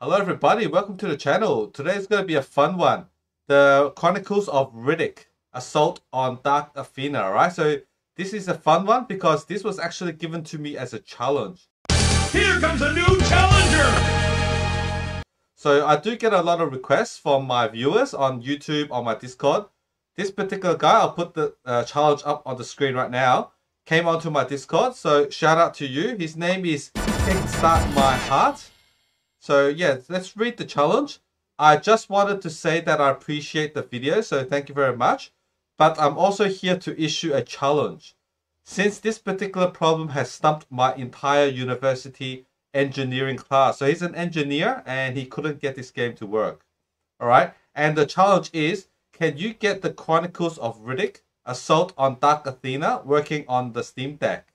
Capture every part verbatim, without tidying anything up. Hello everybody, welcome to the channel. Today is going to be a fun one. The Chronicles of Riddick: Assault on Dark Athena, alright? So this is a fun one because this was actually given to me as a challenge. Here comes a new challenger! So I do get a lot of requests from my viewers on YouTube, on my Discord. This particular guy, I'll put the uh, challenge up on the screen right now, came onto my Discord, so shout out to you. His name is Kickstart My Heart. So yeah, let's read the challenge. I just wanted to say that I appreciate the video, so thank you very much. But I'm also here to issue a challenge. Since this particular problem has stumped my entire university engineering class. So he's an engineer and he couldn't get this game to work. Alright, and the challenge is, can you get the Chronicles of Riddick: Assault on Dark Athena working on the Steam Deck?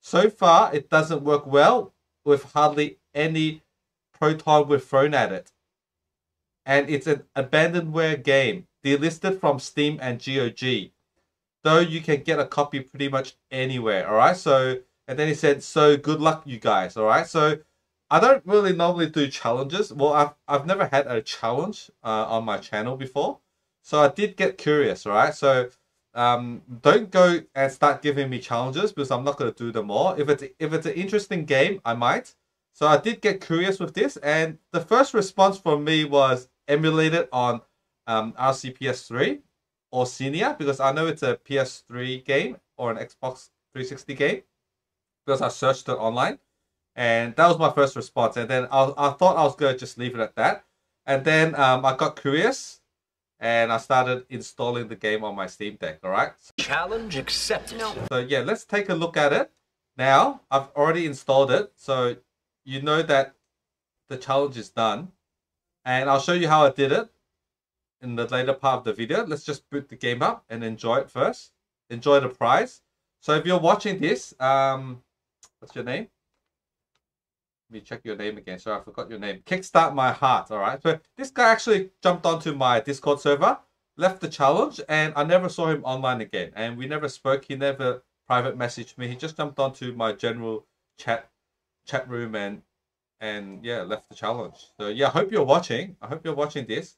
So far, it doesn't work well with hardly any Proton were thrown at it, and it's an abandonware game delisted from Steam and G O G, though you can get a copy pretty much anywhere. All right, so and then he said, so good luck you guys. All right, so I don't really normally do challenges. Well, I've, I've never had a challenge uh, on my channel before, so I did get curious. All right, so um, don't go and start giving me challenges because I'm not going to do them all. If it's if it's an interesting game, I might. So I did get curious with this, and the first response from me was emulated on um, R P C S three or Xenia, because I know it's a P S three game or an Xbox three sixty game, because I searched it online, and that was my first response. And then I, I thought I was going to just leave it at that, and then um, I got curious, and I started installing the game on my Steam Deck, alright? Challenge accepted. No. So yeah, let's take a look at it. Now, I've already installed it, so you know that the challenge is done, and I'll show you how I did it in the later part of the video. Let's just boot the game up and enjoy it first. Enjoy the prize. So if you're watching this, um, what's your name? Let me check your name again. Sorry, I forgot your name. Kickstart My Heart, all right? So this guy actually jumped onto my Discord server, left the challenge, and I never saw him online again. And we never spoke. He never private messaged me. He just jumped onto my general chat chat room and and yeah, left the challenge. So yeah, I hope you're watching. I hope you're watching this.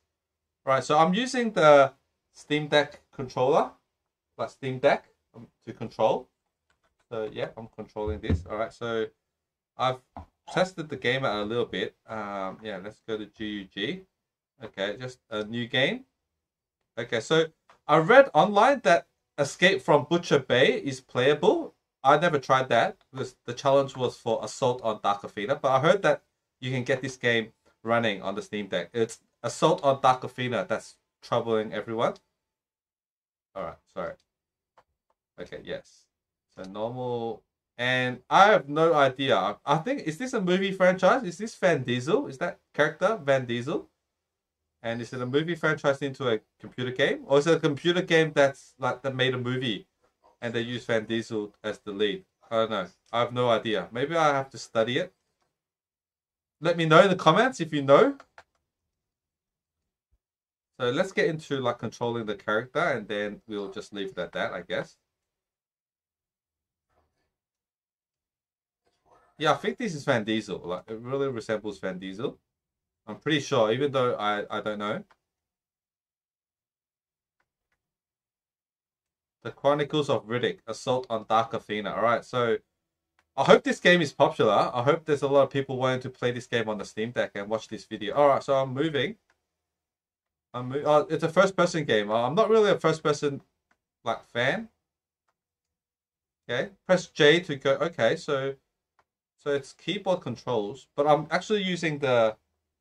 All right, so I'm using the Steam Deck controller, like Steam Deck um, to control. So yeah, I'm controlling this. All right, so I've tested the game out a little bit. Um, yeah, let's go to G U G. Okay, just a new game. Okay, so I read online that Escape from Butcher Bay is playable. I never tried that because the challenge was for Assault on Dark Athena, but I heard that you can get this game running on the Steam Deck. It's Assault on Dark Athena that's troubling everyone. Alright, sorry. Okay, yes. So normal, and I have no idea. I think, is this a movie franchise? Is this Van Diesel? Is that character Van Diesel? And is it a movie franchise into a computer game? Or is it a computer game that's like that made a movie? And they use Van Diesel as the lead. I don't know. I have no idea. Maybe I have to study it. Let me know in the comments if you know. So let's get into like controlling the character, and then we'll just leave it at that, I guess. Yeah, I think this is Van Diesel. Like, it really resembles Van Diesel. I'm pretty sure, even though I, I don't know. The Chronicles of Riddick: Assault on Dark Athena. Alright, so I hope this game is popular. I hope there's a lot of people wanting to play this game on the Steam Deck and watch this video. Alright, so I'm moving. I'm mo oh, it's a first-person game. I'm not really a first-person like fan. Okay, press J to go. Okay, so so it's keyboard controls, but I'm actually using the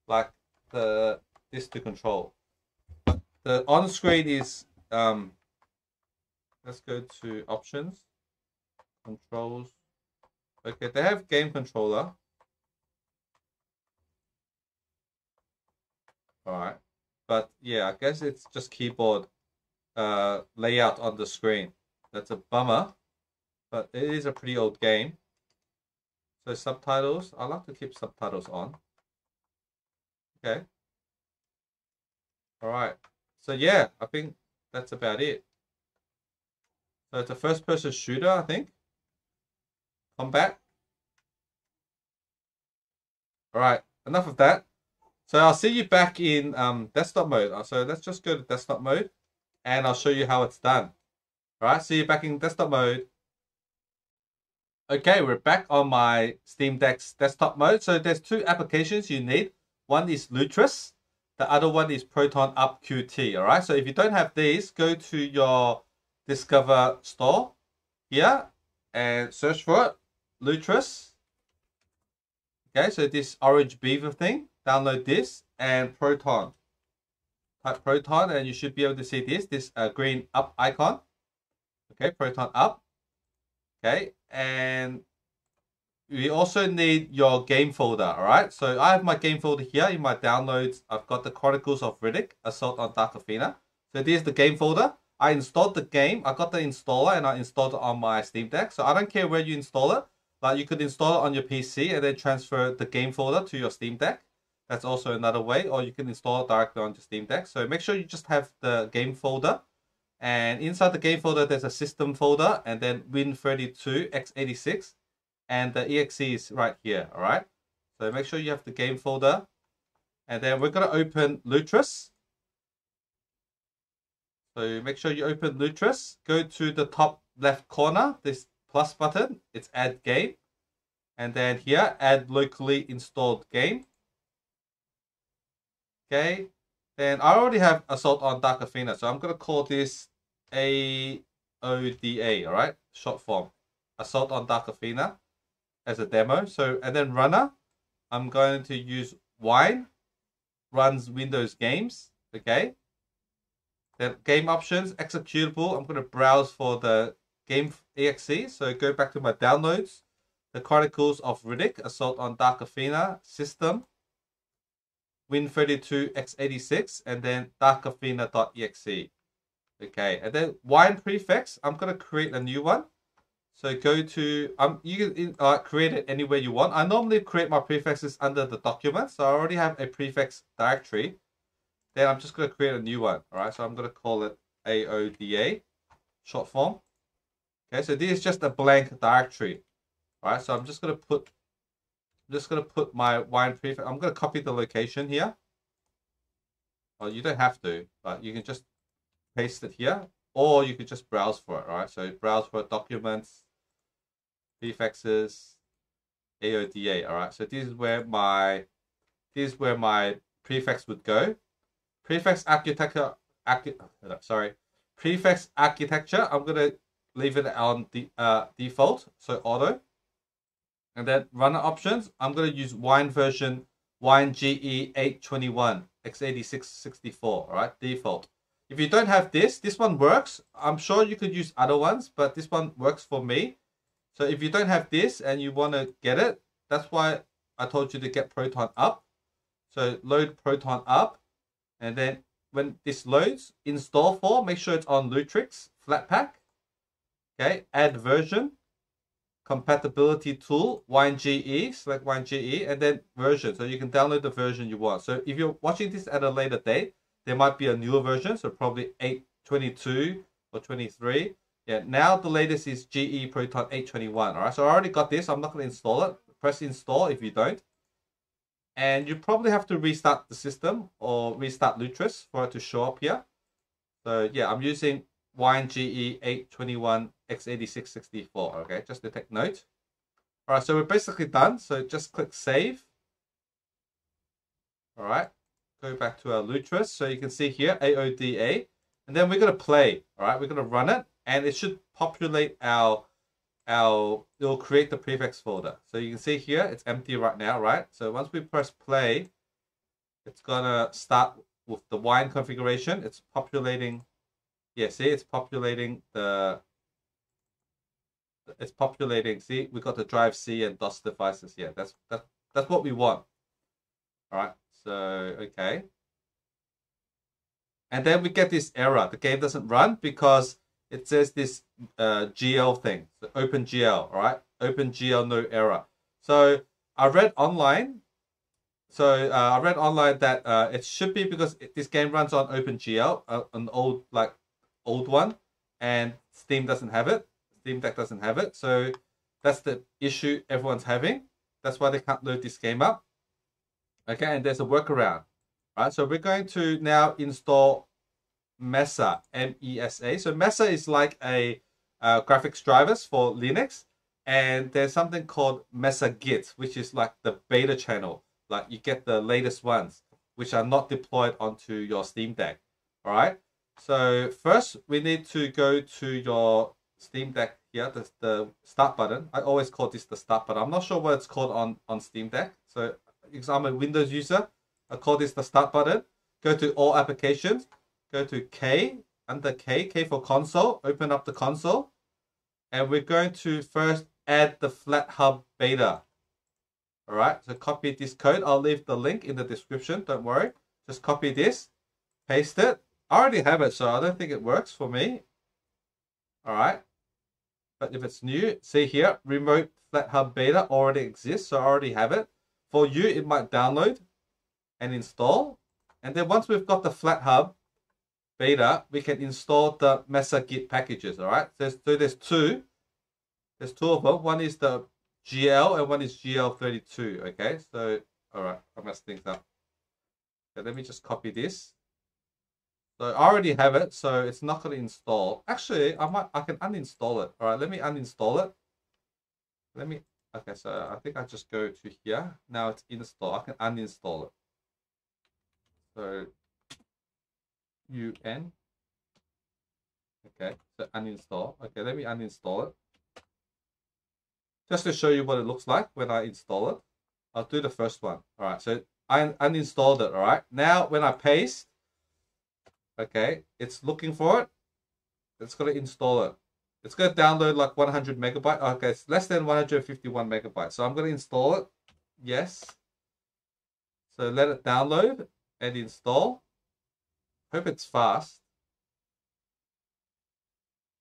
like the this to control. But the on-screen is um. Let's go to options, controls. Okay, they have game controller. All right, but yeah, I guess it's just keyboard uh, layout on the screen. That's a bummer, but it is a pretty old game. So subtitles, I like to keep subtitles on. Okay. All right, so yeah, I think that's about it. So it's a first-person shooter, I think. Combat. Alright, enough of that. So I'll see you back in um, desktop mode. So let's just go to desktop mode and I'll show you how it's done. All right, see you back in desktop mode. Okay, we're back on my Steam Deck's desktop mode. So there's two applications you need. One is Lutris. The other one is Proton Up Q T, all right? So if you don't have these, go to your Discover store here and search for it, Lutris. Okay, so this orange beaver thing, download this and Proton. Type Proton and you should be able to see this, this uh, green up icon. Okay, Proton Up. Okay, and we also need your game folder, all right? So I have my game folder here in my downloads. I've got The Chronicles of Riddick, Assault on Dark Athena. So this is the game folder. I installed the game. I got the installer and I installed it on my Steam Deck. So I don't care where you install it. Like you could install it on your P C and then transfer the game folder to your Steam Deck. That's also another way. Or you can install it directly on your Steam Deck. So make sure you just have the game folder. And inside the game folder, there's a system folder and then Win thirty-two x eighty-six. And the E X E is right here, all right? So make sure you have the game folder. And then we're going to open Lutris. So make sure you open Lutris. Go to the top left corner, this plus button. It's Add Game. And then here, Add Locally Installed Game. Okay. Then I already have Assault on Dark Athena. So I'm going to call this A O D A, all right? Short form. Assault on Dark Athena. As a demo. So, and then runner, I'm going to use Wine, runs Windows games. Okay. Then game options, executable. I'm going to browse for the game E X E. So go back to my downloads, The Chronicles of Riddick, Assault on Dark Athena, system, Win thirty-two x eighty-six, and then dark athena dot E X E. Okay. And then Wine prefix, I'm going to create a new one. So go to, um, you can uh, create it anywhere you want. I normally create my prefixes under the document. So I already have a prefix directory. Then I'm just going to create a new one. All right. So I'm going to call it A O D A, short form. Okay. So this is just a blank directory. All right. So I'm just going to put, I'm just going to put my Wine prefix. I'm going to copy the location here. Oh, you don't have to, but you can just paste it here. Or you could just browse for it, right? So browse for documents, prefixes, A O D A, all right? So this is where my, this is where my prefix would go. Prefix architecture, archi sorry, prefix architecture, I'm gonna leave it on the uh, default, so auto. And then runner options, I'm gonna use Wine version, Wine G E eight twenty-one x eighty-six sixty-four, all right, default. If you don't have this, this one works. I'm sure you could use other ones, but this one works for me. So if you don't have this and you want to get it, that's why I told you to get Proton Up. So load Proton Up. And then when this loads, install for, make sure it's on Lutris, FlatPak. Okay, add version, compatibility tool, Wine G E, select Wine G E, and then version. So you can download the version you want. So if you're watching this at a later date, there might be a newer version, so probably eight twenty-two or twenty-three. Yeah, now the latest is G E Proton eight twenty-one. All right, so I already got this. I'm not going to install it. Press install if you don't. And you probably have to restart the system or restart Lutris for it to show up here. So yeah, I'm using Wine G E eight twenty-one x eighty-six sixty-four. Okay, just to take note. All right, so we're basically done. So just click save. All right. Go back to our Lutris. So you can see here, A O D A. And then we're going to play. All right, we're going to run it. And it should populate our, our, it'll create the prefix folder. So you can see here, it's empty right now, right? So once we press play, it's going to start with the Wine configuration. It's populating. Yeah, see, it's populating the, it's populating. See, we got the drive C and DOS devices here. That's, that, that's what we want. All right. So, okay. And then we get this error. The game doesn't run because it says this uh, G L thing, the OpenGL, all right? OpenGL, no error. So I read online. So uh, I read online that uh, it should be because it, this game runs on OpenGL, uh, an old, like old one, and Steam doesn't have it. Steam Deck doesn't have it. So that's the issue everyone's having. That's why they can't load this game up. Okay, and there's a workaround. All right, so we're going to now install Mesa, M E S A. So Mesa is like a uh, graphics drivers for Linux, and there's something called Mesa Git, which is like the beta channel. Like you get the latest ones, which are not deployed onto your Steam Deck. All right. So first, we need to go to your Steam Deck here, the, the start button. I always call this the start button. I'm not sure what it's called on, on Steam Deck. So because I'm a Windows user, I call this the start button. Go to all applications. Go to K, under K, K for console. Open up the console. And we're going to first add the FlatHub beta. All right, so copy this code. I'll leave the link in the description. Don't worry. Just copy this, paste it. I already have it, so I don't think it works for me. All right. But if it's new, see here, remote FlatHub beta already exists, so I already have it. For you, it might download and install. And then once we've got the FlatHub beta, we can install the Mesa Git packages, all right? There's, so there's two. There's two of them. One is the G L and one is G L thirty-two, okay? So, all right, I messed things up. Okay, let me just copy this. So I already have it, so it's not going to install. Actually, I might I can uninstall it. All right, let me uninstall it. Let me, okay, so I think I just go to here. Now it's installed. I can uninstall it. So, U N. Okay, so uninstall. Okay, let me uninstall it. Just to show you what it looks like when I install it. I'll do the first one. All right, so I uninstalled it, all right? Now, when I paste, okay, it's looking for it. It's going to install it. It's going to download like one hundred megabytes. Okay, it's less than one hundred fifty-one megabytes. So I'm going to install it. Yes. So let it download and install. Hope it's fast.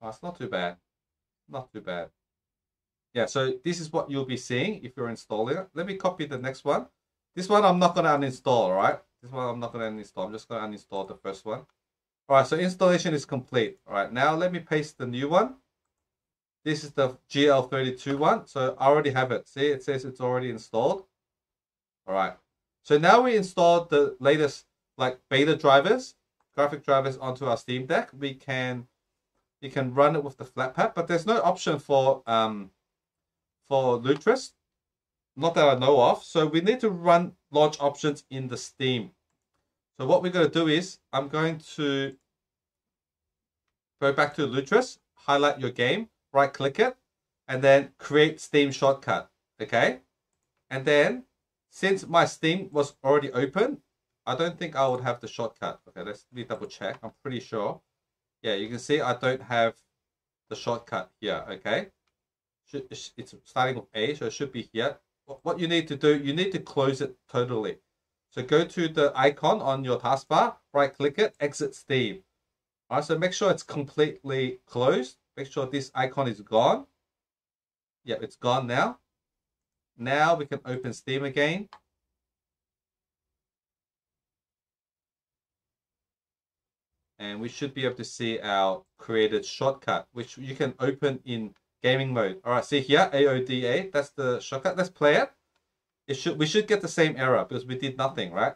Oh, it's not too bad. Not too bad. Yeah, so this is what you'll be seeing if you're installing it. Let me copy the next one. This one I'm not going to uninstall, all right? This one I'm not going to uninstall. I'm just going to uninstall the first one. All right, so installation is complete. All right, now let me paste the new one. This is the G L thirty-two one. So I already have it. See, it says it's already installed. All right. So now we installed the latest like beta drivers, graphic drivers onto our Steam Deck. We can, you can run it with the Flatpak, but there's no option for um for Lutris, not that I know of. So we need to run launch options in the Steam. So what we're going to do is I'm going to go back to Lutris, highlight your game, right click it, and then create Steam shortcut. Okay. And then since my Steam was already open, I don't think I would have the shortcut. Okay. Let's let me double check. I'm pretty sure. Yeah. You can see I don't have the shortcut here. Okay. It's starting with A. So it should be here. What you need to do, you need to close it totally. So go to the icon on your taskbar, right-click it, exit Steam. All right, so make sure it's completely closed. Make sure this icon is gone. Yeah, it's gone now. Now we can open Steam again. And we should be able to see our created shortcut, which you can open in gaming mode. All right, see here, A O D A, that's the shortcut. Let's play it. It should, we should get the same error because we did nothing, right?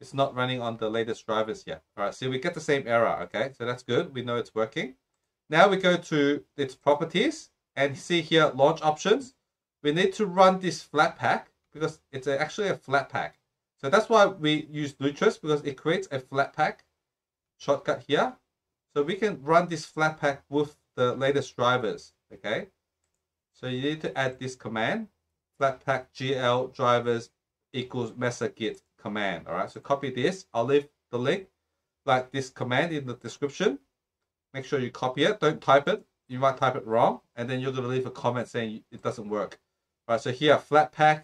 It's not running on the latest drivers yet. All right, see, we get the same error, okay? So that's good. We know it's working. Now we go to its properties and see here, launch options. We need to run this Flatpak because it's a, actually a Flatpak. So that's why we use Lutris, because it creates a Flatpak shortcut here. So we can run this Flatpak with the latest drivers. Okay, so you need to add this command, flatpak G L drivers equals Mesa Git command. All right, so copy this. I'll leave the link like this command in the description. Make sure you copy it. Don't type it. You might type it wrong, and then you're going to leave a comment saying it doesn't work. All right, so here, flatpak.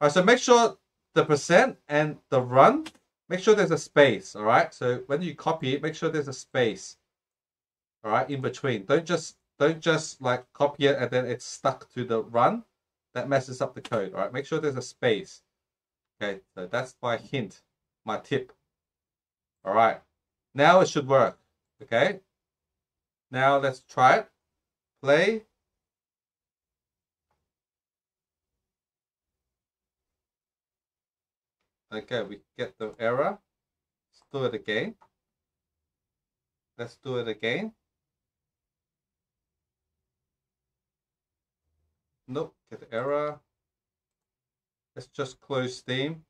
All right, so make sure the percent and the run, make sure there's a space. All right, so when you copy, make sure there's a space. All right, in between. Don't just Don't just like copy it and then it's stuck to the run. That messes up the code, all right? Make sure there's a space. Okay, so that's my hint, my tip. All right, now it should work, okay? Now let's try it. Play. Okay, we get the error. Let's do it again. Let's do it again. Nope, get the error. Let's just close Steam.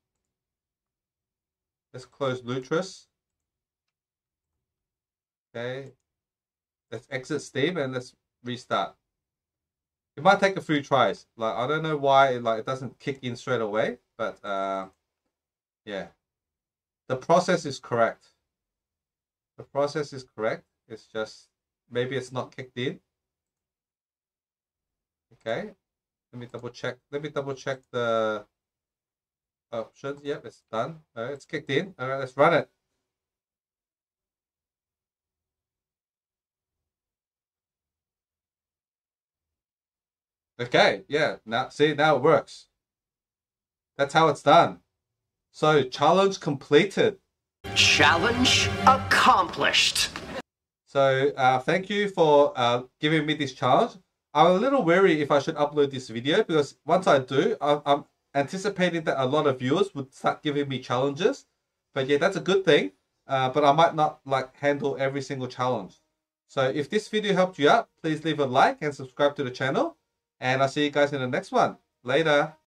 Let's close Lutris. Okay. Let's exit Steam and let's restart. It might take a few tries. Like I don't know why it, like it doesn't kick in straight away, but uh, yeah, the process is correct. The process is correct. It's just maybe it's not kicked in. Okay, let me double check. Let me double check the options. Yep, it's done. All right, it's kicked in. All right, let's run it. Okay, yeah, now see, now it works. That's how it's done. So, challenge completed. Challenge accomplished. So, uh, thank you for uh, giving me this challenge. I'm a little wary if I should upload this video because once I do, I'm, I'm anticipating that a lot of viewers would start giving me challenges. But yeah, that's a good thing. Uh, but I might not like handle every single challenge. So, if this video helped you out, please leave a like and subscribe to the channel. And I'll see you guys in the next one. Later.